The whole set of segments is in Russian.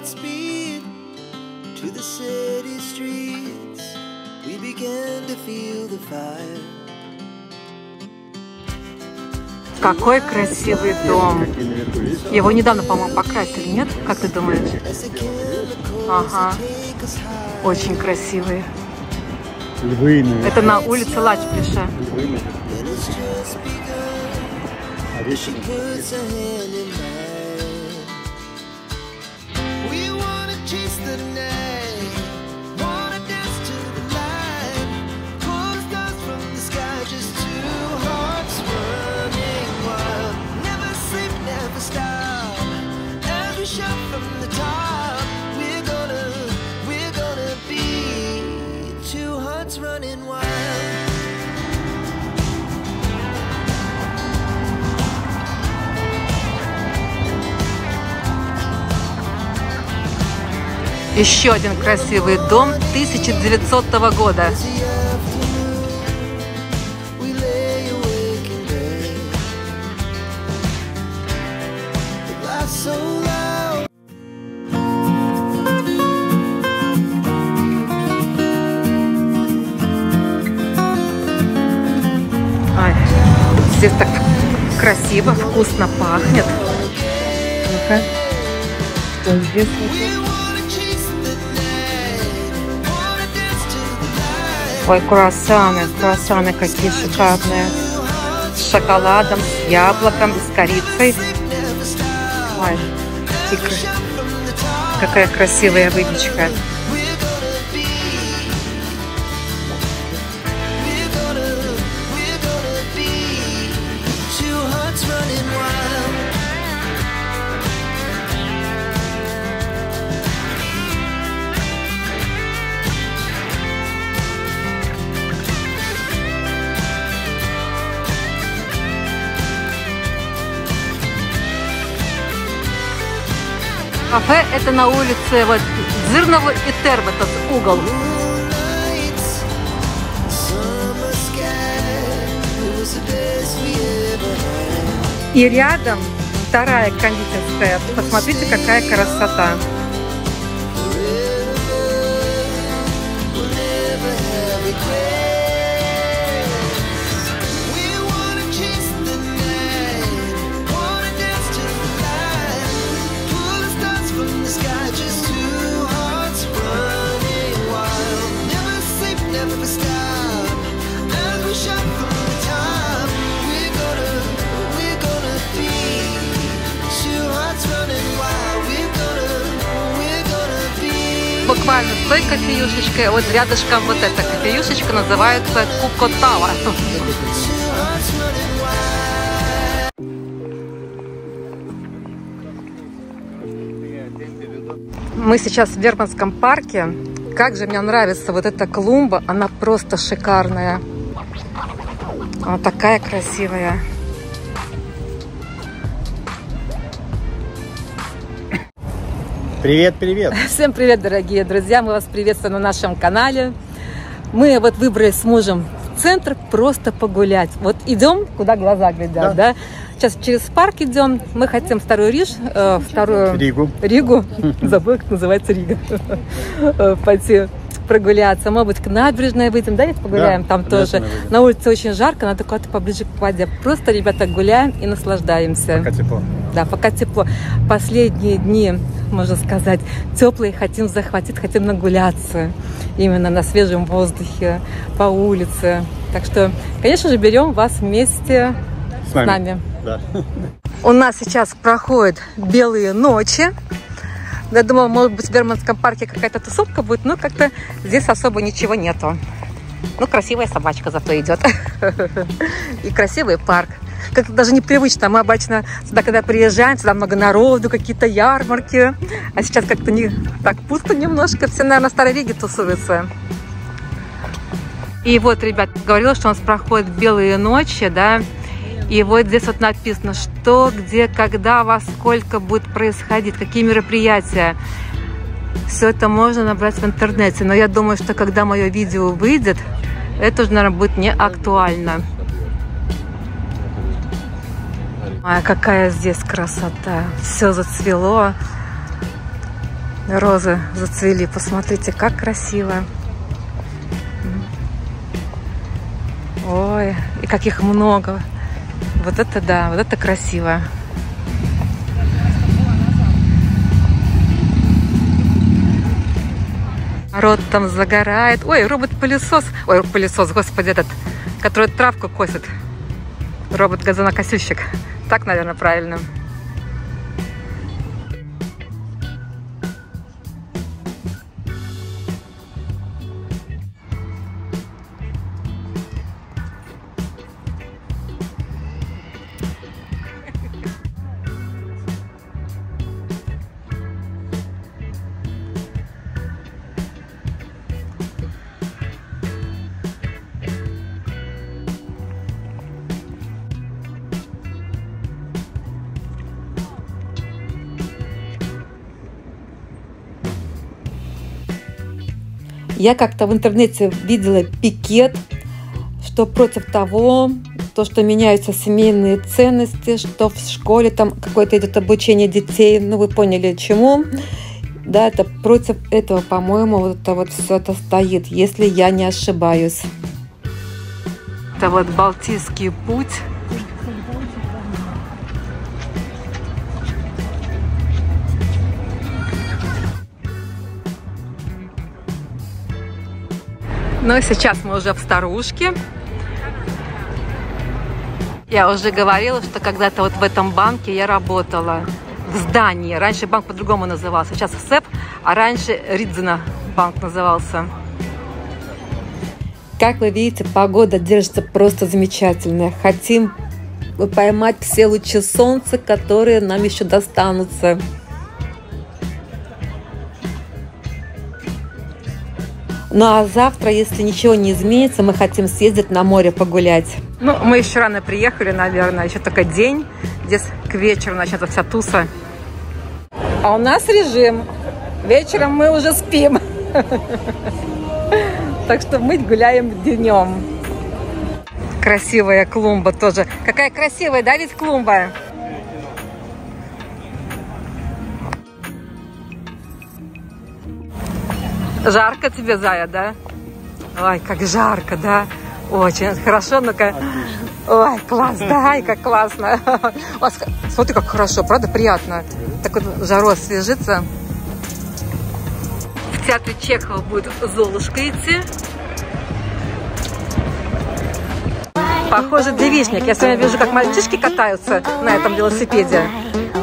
Godspeed to the city streets. We began to feel the fire. Какой красивый дом! Его недавно, по-моему, покрасили, нет? Как ты думаешь? Ага. Очень красивый. Львы, это на улице Лачпляша. Еще один красивый дом 1900 года. Ай, здесь так красиво, вкусно пахнет. Ну-ка. Что здесь? Ой, круассаны, круассаны какие шикарные. С шоколадом, с яблоком, с корицей. Ой, какая красивая выпечка. Кафе это на улице вот Дзирнову и Терм, этот угол. И рядом вторая кондитерская. Посмотрите, какая красота. Буквально с той кофеюшечкой, вот рядышком вот эта кофеюшечка называется Кукотава. Мы сейчас в Верманском парке. Как же мне нравится вот эта клумба, она просто шикарная. Она такая красивая. Привет, привет! Всем привет, дорогие друзья! Мы вас приветствуем на нашем канале. Мы вот выбрали с мужем центр просто погулять. Вот идем, куда глаза глядят, да? Сейчас через парк идем. Мы хотим вторую Ригу. Забыл, как называется Рига. Пойти прогуляться. Может быть, к набережной выйдем, да, погуляем там тоже. На улице очень жарко, надо куда-то поближе к воде. Просто, ребята, гуляем и наслаждаемся. Пока тепло. Да, пока тепло. Последние дни, можно сказать, теплые, хотим захватить, хотим нагуляться именно на свежем воздухе, по улице. Так что, конечно же, берем вас вместе с нами. Да. У нас сейчас проходят белые ночи. Я думала, может быть, в Верманском парке какая-то тусовка будет, но как-то здесь особо ничего нету. Ну, красивая собачка зато идет. И красивый парк. Как-то даже непривычно. Мы обычно сюда, когда приезжаем, сюда много народу, какие-то ярмарки. А сейчас как-то не так пусто немножко. Все, наверное, в Старой Риге тусуются. И вот, ребят, говорила, что у нас проходят белые ночи, да. И вот здесь вот написано, что, где, когда, во сколько будет происходить, какие мероприятия. Все это можно набрать в интернете. Но я думаю, что когда мое видео выйдет, это уже, наверное, будет не актуально. А какая здесь красота! Все зацвело. розы зацвели. Посмотрите, как красиво. Ой, и как их много. Вот это да, вот это красиво. Народ там загорает. Ой, робот-пылесос. Ой, пылесос, господи, этот, который травку косит. Робот-газонокосильщик. Так, наверное, правильно. Я как-то в интернете видела пикет, что против того, то, что меняются семейные ценности, что в школе там какое-то идет обучение детей, ну вы поняли чему, да, это против этого, по-моему, вот все это стоит, если я не ошибаюсь. Это вот Балтийский путь. Ну и сейчас мы уже в старушке. Я уже говорила, что когда-то вот в этом банке я работала в здании. Раньше банк по-другому назывался. Сейчас СЭП, а раньше Ридзена банк назывался. Как вы видите, погода держится просто замечательная. Хотим поймать все лучи солнца, которые нам еще достанутся. Ну а завтра, если ничего не изменится, мы хотим съездить на море погулять. Ну, мы еще рано приехали, наверное, еще только день. Здесь к вечеру начнется вся туса. А у нас режим. Вечером мы уже спим. Так что мы гуляем днем. Красивая клумба тоже. Какая красивая, да, ведь клумба? Жарко тебе, Зая, да? Ой, как жарко, да? Очень хорошо, ну-ка. Ой, класс, да, и как классно. Ой, смотри, как хорошо, правда, приятно. Так вот жару освежится. В театре Чехова будет Золушка идти. Похоже, девичник. Я сегодня вижу, как мальчишки катаются на этом велосипеде.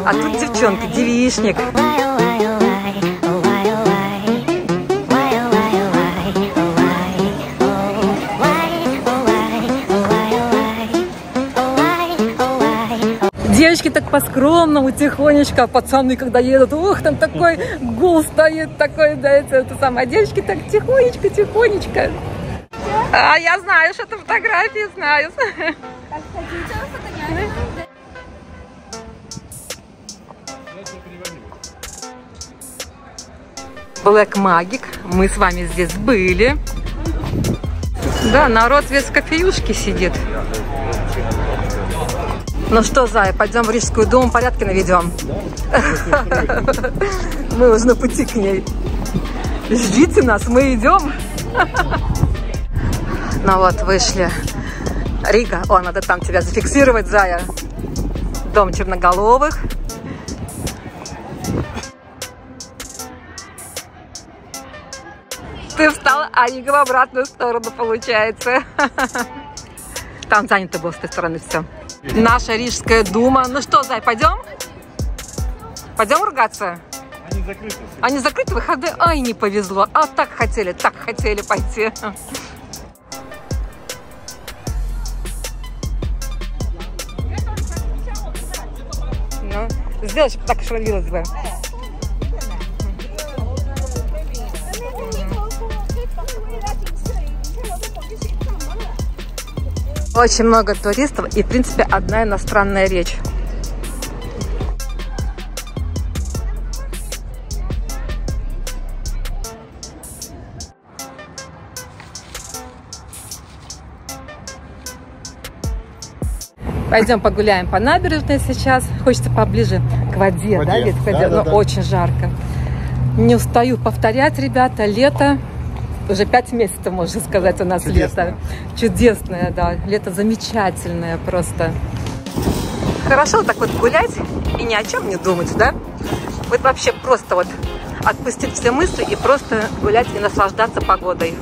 А тут девчонки, девичник. Девочки так по-скромному, тихонечко, а пацаны, когда едут, ух, там такой гул стоит, такой, да, это самое. А девочки так тихонечко, тихонечко. А я знаю, что это фотографии, знаю. Блэк Магик, мы с вами здесь были. Да, народ весь в кофеюшке сидит. Ну что, Зая, пойдем в Рижскую думу, порядки наведем. Мы уже на пути к ней. Ждите нас, мы идем. Ну вот, вышли. Рига. О, надо там тебя зафиксировать, Зая. Дом Черноголовых. Ты встала, а Рига в обратную сторону, получается. Там занято было с той стороны все. Наша Рижская дума. Ну что, Зай, пойдем? Пойдем ругаться? Они закрыты. Они закрыты, выходы? Ай, не повезло. А так хотели пойти. Ну, сделай, чтобы так шевелилась бы. Очень много туристов и, в принципе, одна иностранная речь. Пойдем погуляем по набережной сейчас. Хочется поближе к воде, да, ведь? К воде, но очень жарко. Не устаю повторять, ребята, лето. Уже 5 месяцев, можно сказать, у нас лето. Чудесное, да. Лето замечательное просто. Хорошо так вот гулять и ни о чем не думать, да? Вот вообще просто вот отпустить все мысли и просто гулять и наслаждаться погодой.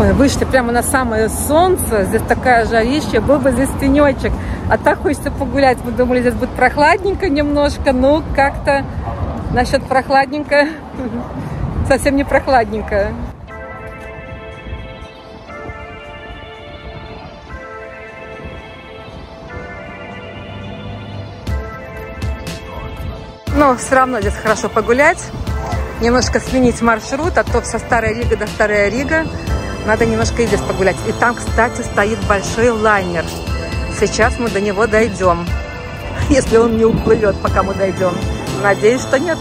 Ой, вышли прямо на самое солнце, здесь такая жарища, был бы здесь тенечек, а так хочется погулять. Мы думали, здесь будет прохладненько немножко, но как-то насчет прохладненько, совсем не прохладненько. Но все равно здесь хорошо погулять, немножко сменить маршрут, а то вся старая Рига до старая Рига. Надо немножко и здесь погулять. И там, кстати, стоит большой лайнер. Сейчас мы до него дойдем. Если он не уплывет, пока мы дойдем. Надеюсь, что нет.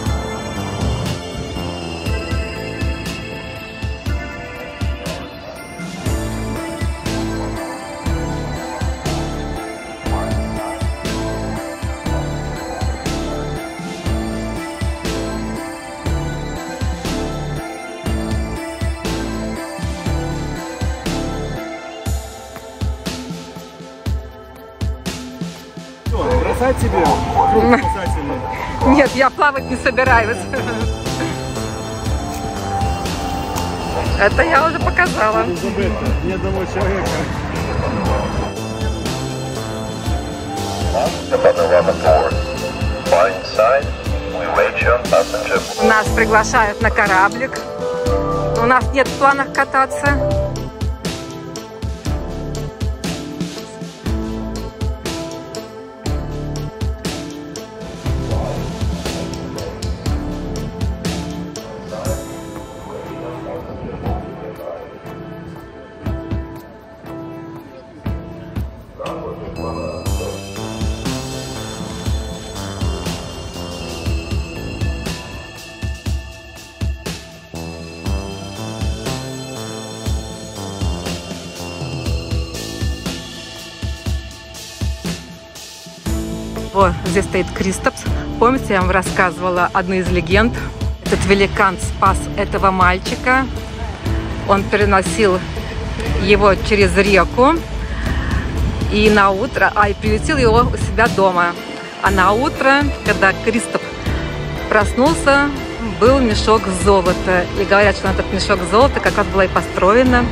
Нет, я плавать не собираюсь. Это я уже показала. Ни одного человека. Нас приглашают на кораблик. У нас нет в планах кататься. О, здесь стоит Кристапс. Помните, я вам рассказывала одну из легенд. Этот великан спас этого мальчика. Он переносил его через реку и на утро, и приютил его у себя дома. А на утро, когда Кристапс проснулся, был мешок золота. И говорят, что на этот мешок золота как раз была и построена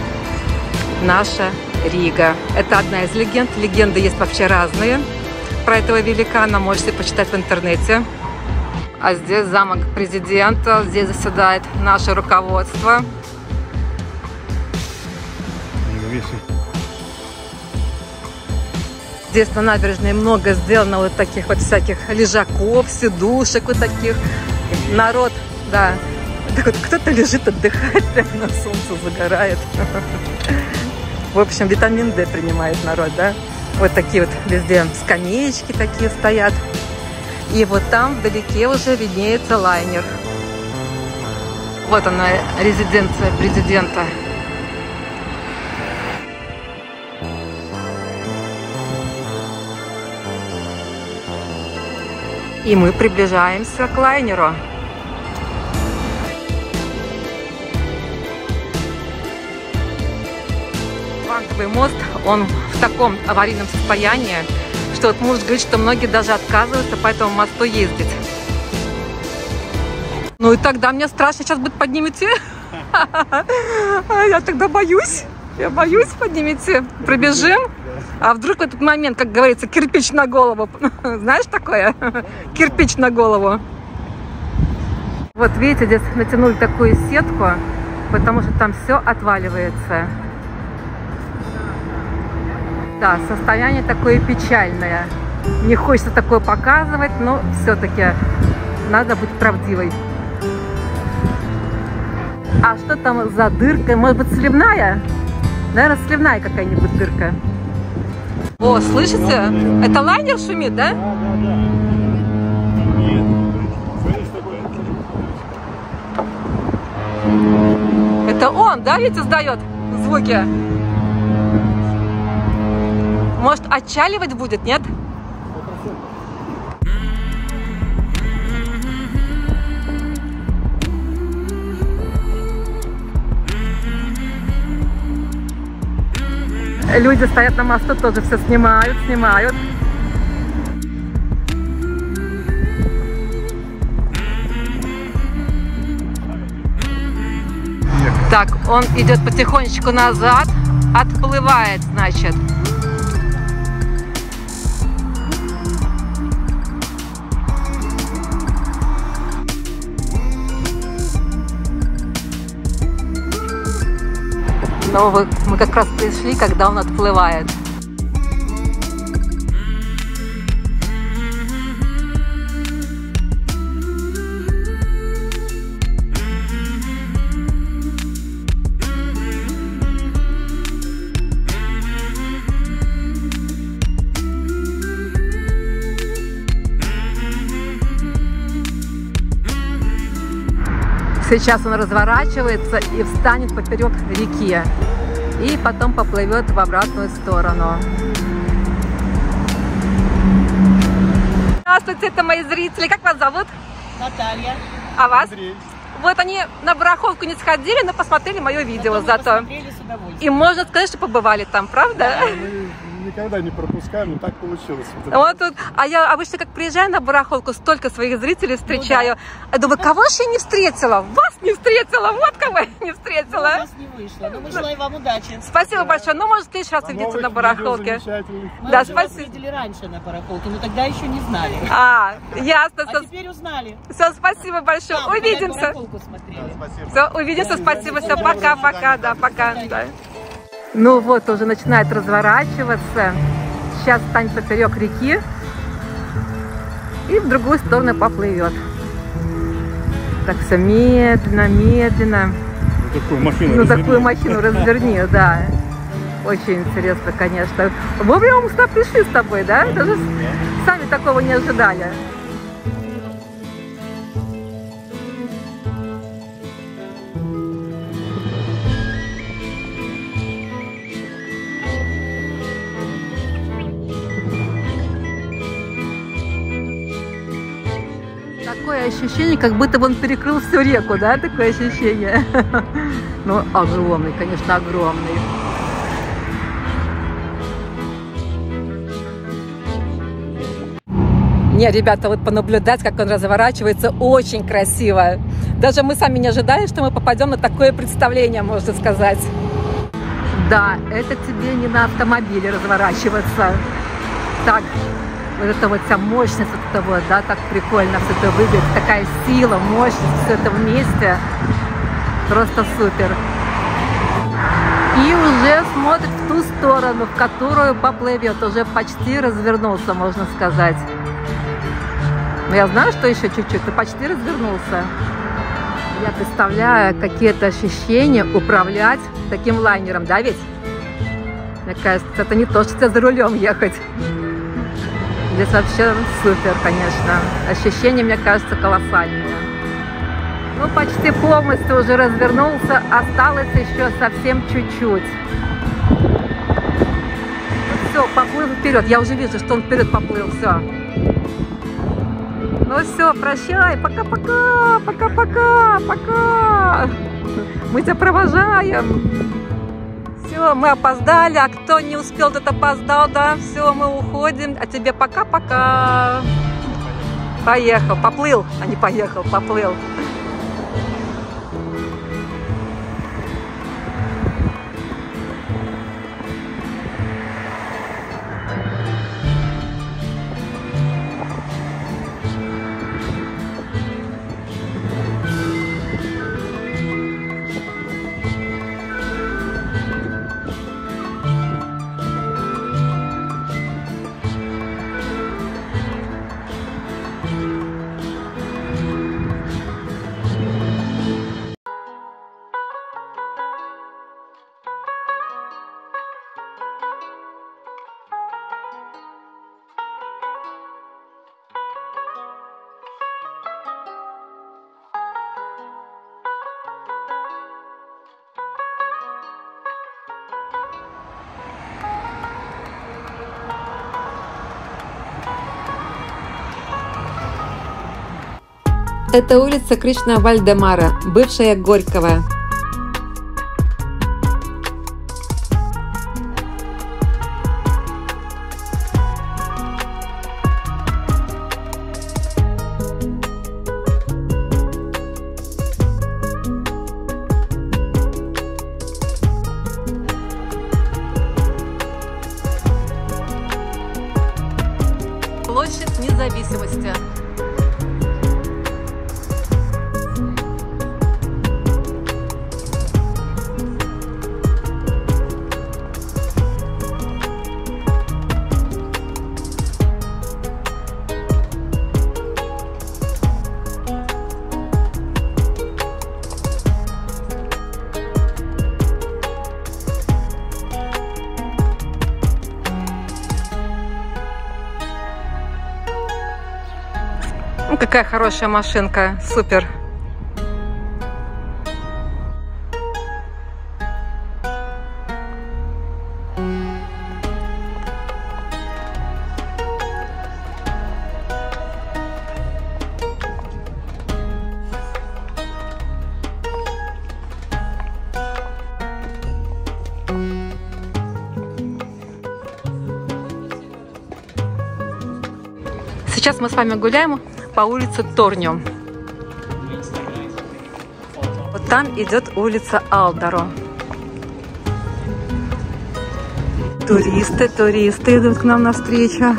наша Рига. Это одна из легенд. Легенды есть вообще разные. Про этого великана можете почитать в интернете. А здесь замок президента, здесь заседает наше руководство. Здесь на набережной много сделано вот таких вот всяких лежаков, сидушек вот таких. Народ, да, так вот кто-то лежит, отдыхает, прямо на солнце загорает. В общем, витамин D принимает народ, да? Вот такие вот везде скамеечки такие стоят. И вот там вдалеке уже виднеется лайнер. Вот она, резиденция президента. И мы приближаемся к лайнеру. Вантовый мост, он в таком аварийном состоянии, что вот муж говорит, что многие даже отказываются по этому мосту ездить. Ну и тогда мне страшно, сейчас будет поднимете. Я тогда боюсь. Я боюсь, поднимите, пробежим. А вдруг в этот момент, как говорится, кирпич на голову. Знаешь такое? Кирпич на голову. Вот видите, здесь натянули такую сетку, потому что там все отваливается. Да, состояние такое печальное. Не хочется такое показывать, но все-таки надо быть правдивой. А что там за дырка? Может быть, сливная? Наверное, сливная какая-нибудь дырка. О, слышите? Это лайнер шумит, да? Да, да, да. Это он, да, ведь издает звуки? Может, отчаливать будет, нет? Люди стоят на мосту, тоже все снимают, снимают. Так, он идет потихонечку назад, отплывает, значит. Но мы как раз пришли, когда он отплывает. Сейчас он разворачивается и встанет поперек реки. И потом поплывет в обратную сторону. Здравствуйте, это мои зрители. Как вас зовут? Наталья. А вас? Андрей. Вот они на бараховку не сходили, но посмотрели мое видео зато. И можно сказать, что побывали там, правда? Да, мы никогда не пропускаем, но так получилось. Вот тут. А я обычно, как приезжаю на бараховку, столько своих зрителей встречаю. Ну, да. Я думаю, кого же я не встретила? Вас не встретила, вот кого я не встретила. У нас не вышло, но мы желаем вам удачи. Спасибо большое. Ну, может, в следующий раз увидеться на барахолке. Мы да, уже вас видели раньше на барахолке, но тогда еще не знали. А, ясно. А теперь узнали. Все, спасибо большое. Да, увидимся. Да, все, увидимся, да, спасибо. Все, пока-пока, да, пока. Да. Ну вот, уже начинает разворачиваться. Сейчас станет поперек реки и в другую сторону поплывет. Так все медленно, медленно. Ну, такую машину, ну, такую машину разверни, да. Очень интересно, конечно. Вовремя мы сюда пришли с тобой, да? Даже сами такого не ожидали. Такое ощущение, как будто бы он перекрыл всю реку, да, такое ощущение. Ну, огромный, конечно, огромный. Не, ребята, вот понаблюдать, как он разворачивается, очень красиво. Даже мы сами не ожидали, что мы попадем на такое представление, можно сказать. Да, это тебе не на автомобиле разворачиваться. Так. Вот эта вот вся мощность, вот это вот, да, так прикольно все это выглядит. Такая сила, мощность, все это вместе. Просто супер. И уже смотрит в ту сторону, в которую поплывет. Уже почти развернулся, можно сказать. Но я знаю, что еще чуть-чуть, ты почти развернулся. Я представляю какие-то ощущения управлять таким лайнером, да ведь? Мне кажется, это не то, что тебе за рулем ехать. Здесь вообще супер, конечно. Ощущения, мне кажется, колоссальные. Ну, почти полностью уже развернулся. Осталось еще совсем чуть-чуть. Ну, все, поплыл вперед. Я уже вижу, что он вперед поплыл. Все. Ну все, прощай. Пока-пока. Пока-пока. Пока. Мы тебя провожаем. Все, мы опоздали, а кто не успел, тот опоздал, да, все, мы уходим, а тебе пока-пока. Поехал, поплыл, а не поехал, поплыл. Это улица Кришна Вальдемара, бывшая Горького. Площадь Независимости. Какая хорошая машинка, супер. Сейчас мы с вами гуляем по улице Торню. Вот там идет улица Алдаро. Туристы идут к нам навстречу.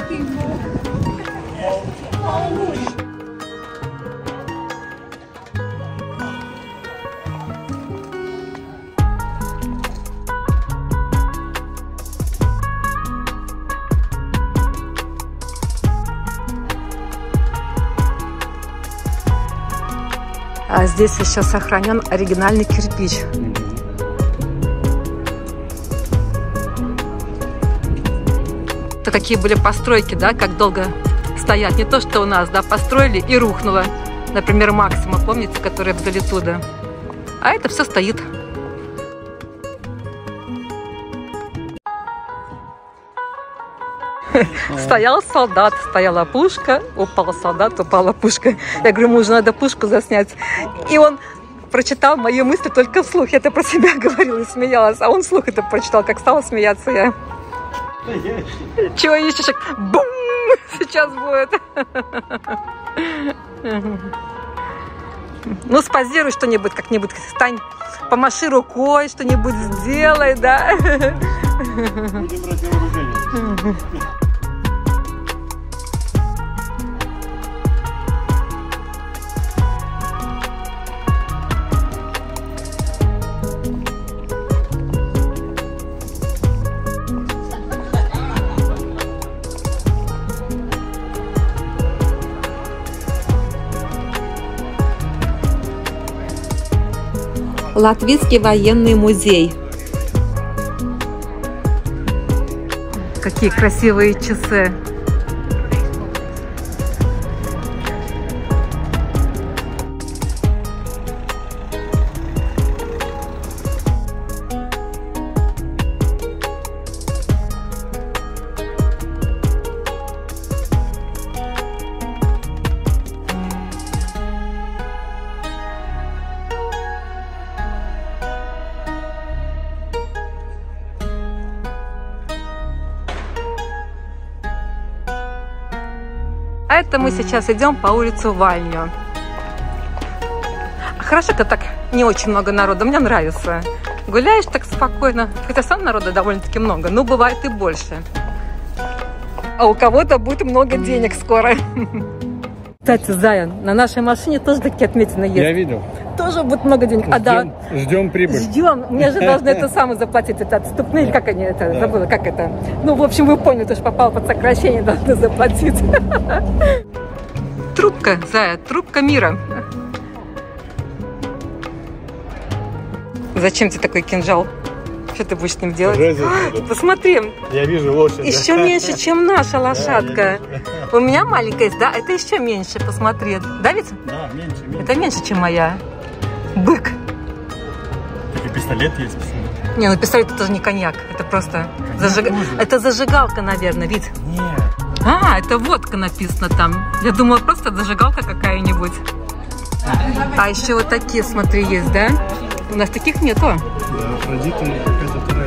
А здесь еще сохранен оригинальный кирпич. То какие были постройки, да, как долго стоят. Не то, что у нас, да, построили и рухнуло. Например, Максима, помните, который вдали туда. А это все стоит. Стоял солдат, стояла пушка, упал солдат, упала пушка. Я говорю, мужу, надо пушку заснять. И он прочитал мои мысли только вслух. Я это про себя говорила и смеялась. А он вслух это прочитал, как стала смеяться я. Чего ищешь? Бум! Сейчас будет. Ну, спозируй что-нибудь, как-нибудь встань. Помаши рукой, что-нибудь сделай, да? Будем брать вооружение. Латвийский военный музей. Какие красивые часы. А это мы сейчас идем по улицу Вальню. Хорошо-то так не очень много народа, мне нравится. Гуляешь так спокойно, хотя сам народа довольно-таки много, но бывает и больше. А у кого-то будет много денег скоро. Кстати, Зая, на нашей машине тоже такие отметины есть. Я видел. Тоже будет много денег. А да. Ждем прибыль. Ждем. Мне же должны это самое заплатить. Это отступные, или как они это, да. Забыла, как это. Ну, в общем, вы поняли, ты же попал под сокращение, должны заплатить. Трубка, Зая, трубка мира. Зачем тебе такой кинжал? Что ты будешь с ним делать? Посмотри. Я вижу лошадь. Еще меньше, чем наша лошадка. У меня маленькая есть, да? Это еще меньше, посмотри. Да, ведь? Да, меньше. Это меньше, чем моя. Бык. Так и пистолет есть, посмотри. Не, ну пистолет это же не коньяк. Это просто... Это зажигалка, наверное, ведь? Нет. А, это водка написано там. Я думала, просто зажигалка какая-нибудь. А еще вот такие, смотри, есть, да? У нас таких нету. Да, Афродита какая-то вторая.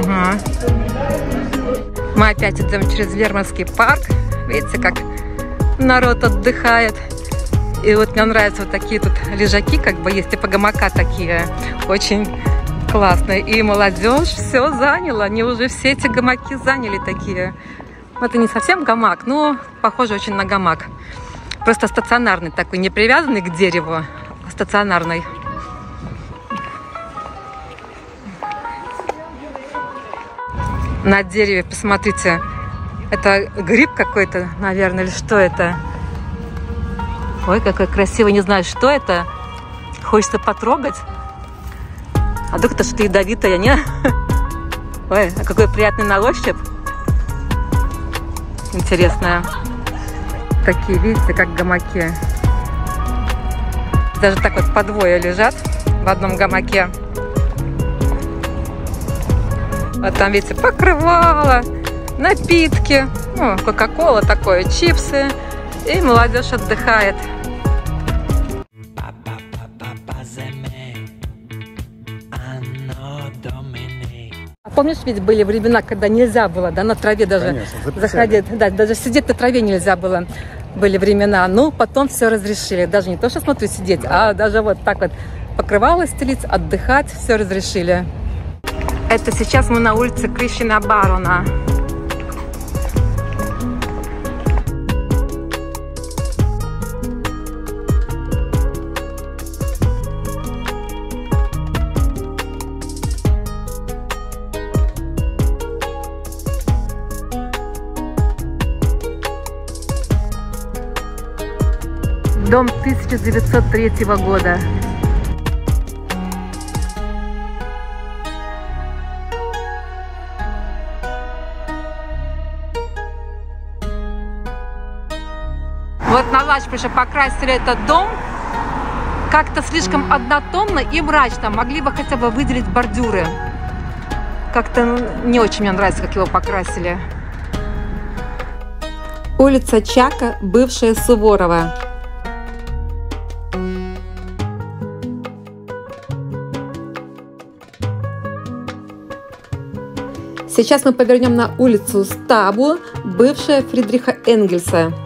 Угу. Мы опять идем через Верманский парк. Видите, как народ отдыхает. И вот мне нравятся вот такие тут лежаки, как бы есть, типа гамака такие. Очень классные. И молодежь все заняла. Они уже все эти гамаки заняли такие. Это не совсем гамак, но похоже очень на гамак. Просто стационарный такой, не привязанный к дереву, а стационарный. На дереве, посмотрите, это гриб какой-то, наверное, или что это? Ой, какой красивый, не знаю, что это. Хочется потрогать. А вдруг это что-то ядовитое, не? Ой, а какой приятный на ощупь. Интересное. Такие, видите, как гамаки. Даже так вот по двое лежат в одном гамаке. Вот там, видите, покрывало, напитки, ну, кока-кола такое, чипсы. И молодежь отдыхает. Помнишь, ведь были времена, когда нельзя было, да, на траве даже. Конечно, заходить, да, даже сидеть на траве нельзя было. Были времена, но потом все разрешили. Даже не то, что смотрю сидеть, да, а даже вот так вот покрывало стелить, отдыхать, все разрешили. Это сейчас мы на улице Крышина Барона. Дом 1903 года. Вот на Лачпляше покрасили этот дом как-то слишком однотонно и мрачно. Могли бы хотя бы выделить бордюры. Как-то не очень мне нравится, как его покрасили. Улица Чака, бывшая Суворова. Сейчас мы повернем на улицу Стабу, бывшая Фридриха Энгельса.